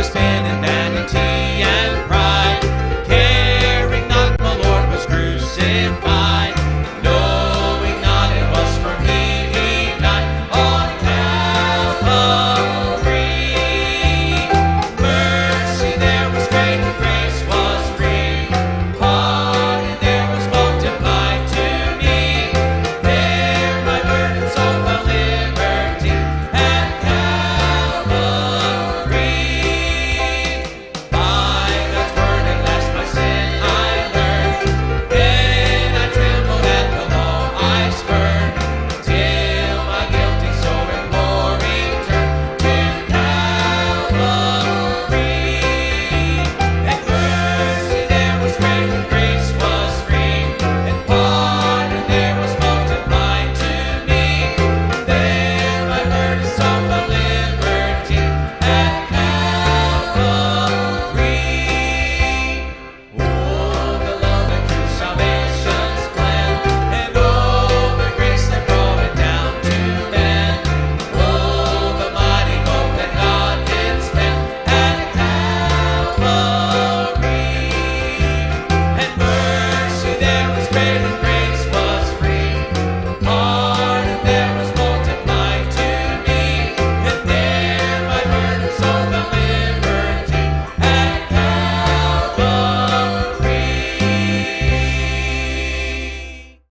a Spinning Man in tea and pride.